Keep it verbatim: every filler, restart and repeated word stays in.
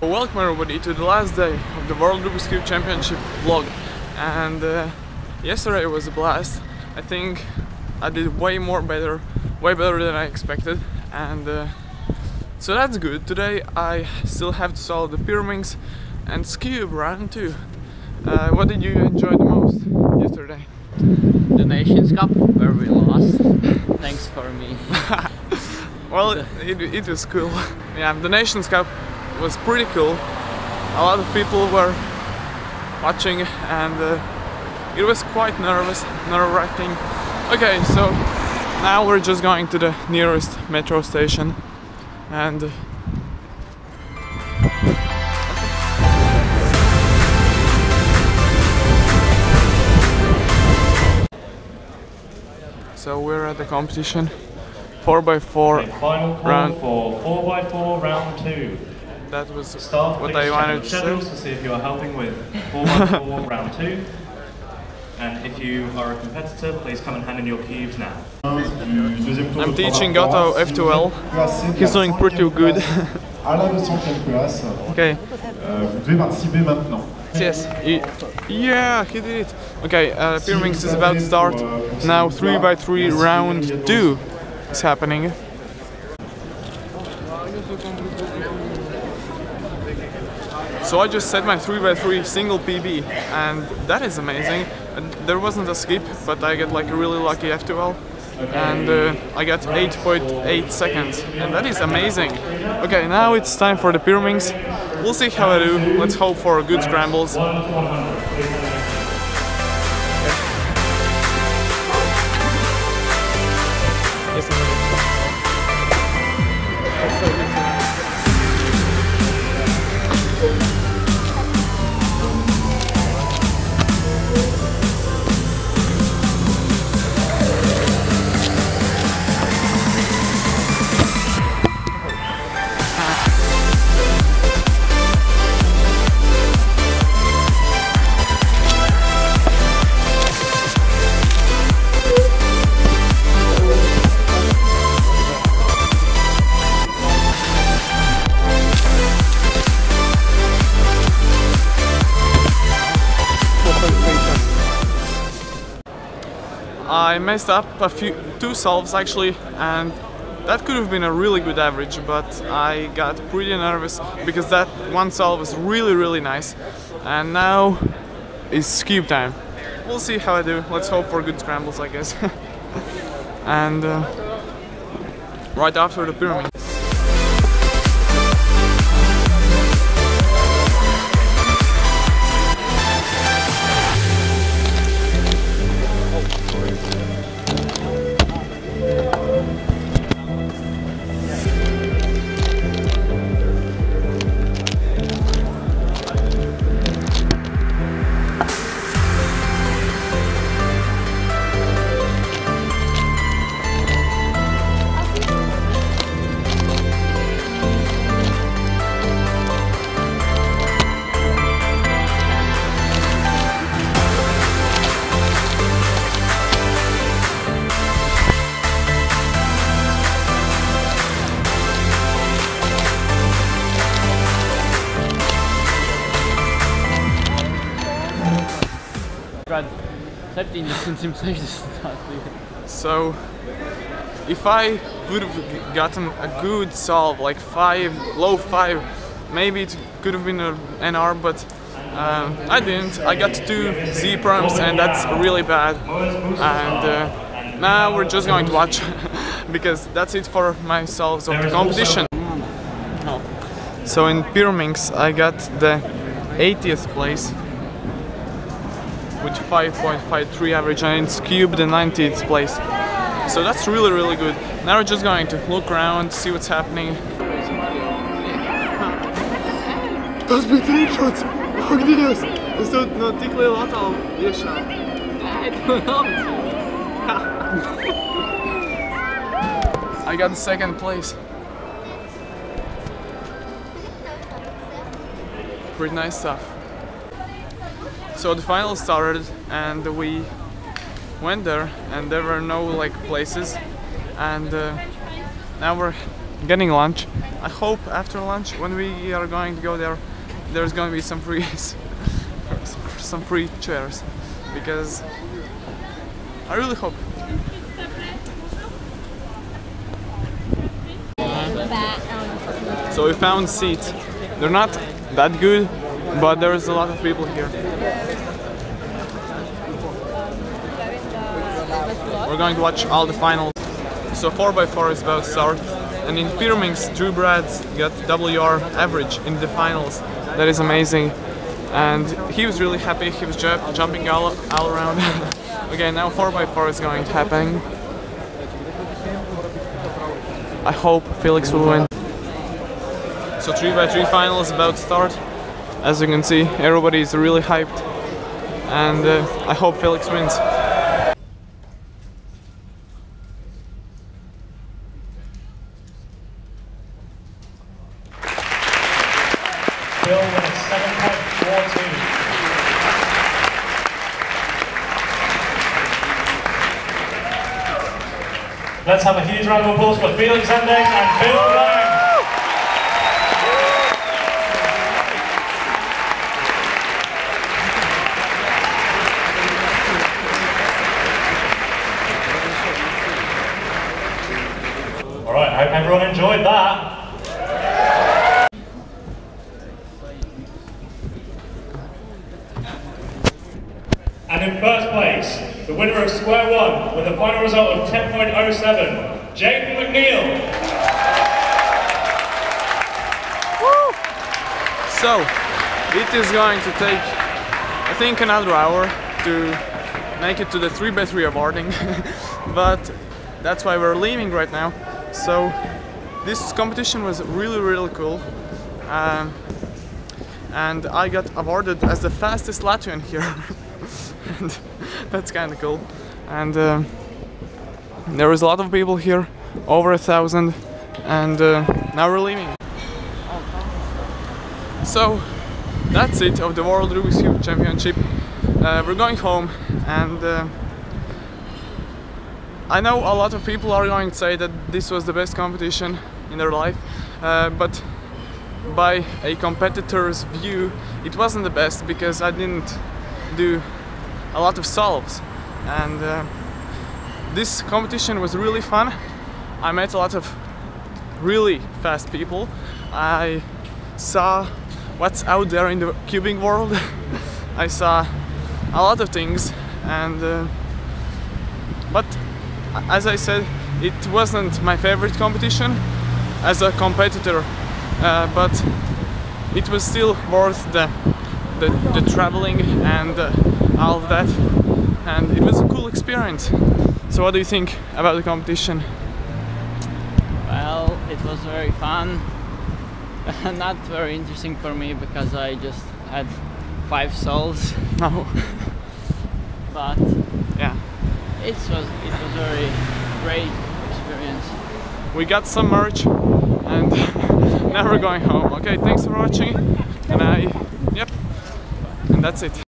Welcome everybody to the last day of the World Rubik's Cube Championship vlog. And uh, yesterday was a blast. I think I did way more better, way better than I expected. And uh, so that's good. Today I still have to solve the pyraminx and cube round two. Uh, what did you enjoy the most yesterday? The Nations Cup, where we lost. Thanks for me. Well, it, it was cool. Yeah, the Nations Cup was pretty cool. A lot of people were watching and uh, it was quite nervous, nerve-wracking. Okay, so now we're just going to the nearest metro station and uh, so we're at the competition, four by four round for four by four round two. That was Staff, what I wanted to schedules say. To see if you are helping with four by four round two. And if you are a competitor, please come and hand in your cubes now. I'm teaching Otto F two L. He's doing pretty good. Okay. Yes. He, yeah, he did it. Okay, uh, pyraminx is about to start. Now three by three round two is happening. So I just set my three by three single P B, and that is amazing. There wasn't a skip, but I get like a really lucky F two L, and uh, I got eight point eight seconds, and that is amazing. Okay, now it's time for the pyraminx. We'll see how I do. Let's hope for good scrambles. I messed up a few, two solves actually, and that could have been a really good average, but I got pretty nervous because that one solve was really really nice. And now it's cube time. We'll see how I do. Let's hope for good scrambles, I guess. And uh, right after the pyramid. So, if I would have gotten a good solve, like five, low five, maybe it could have been an N R, but um, I didn't. I got two Z-perms, and that's really bad. And uh, now we're just going to watch, because that's it for my solves of the competition. So in pyraminx, I got the eightieth place, with five point five three average, and it's cube the ninetieth place. So that's really really good. Now we're just going to look around, see what's happening. Those big three shots! Как делись? Что на тикле латал еша? I got second place. Pretty nice stuff. So the final started, and we went there, and there were no like places, and uh, now we're getting lunch. I hope after lunch, when we are going to go there, there's going to be some free some free chairs, because I really hope. So we found seats. They're not that good, but there is a lot of people here. We're going to watch all the finals. So four by four is about to start, and in pyraminx, Drew Brad got W R average in the finals. That is amazing, and he was really happy. He was jumping all, all around. Okay, now four by four is going to happen. I hope Feliks will win. So three by three final is about to start. As you can see, everybody is really hyped, and uh, I hope Feliks wins. Bill with seven point four two. Let's have a huge round of applause for Feliks Zemdegs and Bill Blank. Alright, I hope everyone enjoyed that. And in first place, the winner of square one with a final result of ten point oh seven, Jake McNeil. Woo! So, it is going to take, I think, another hour to make it to the three by three awarding, but that's why we're leaving right now. So, this competition was really, really cool. Um, and I got awarded as the fastest Latvian here. And that's kind of cool, and uh, there was a lot of people here, over a thousand, and uh, now we're leaving. So that's it of the World Rubik's Cube Championship. Uh, we're going home, and uh, I know a lot of people are going to say that this was the best competition in their life, uh, but by a competitor's view it wasn't the best, because I didn't do a lot of solves, and uh, this competition was really fun. I met a lot of really fast people. I saw what's out there in the cubing world. I saw a lot of things, and uh, but as I said, it wasn't my favorite competition as a competitor, uh, but it was still worth the the, the traveling and uh, all of that, and it was a cool experience. So what do you think about the competition? Well, it was very fun. Not very interesting for me, because I just had five souls. No. But yeah, it was it was very great experience. We got some merch, and now we're going home. Okay, thanks for watching, and I yep, and that's it.